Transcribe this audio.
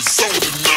sold.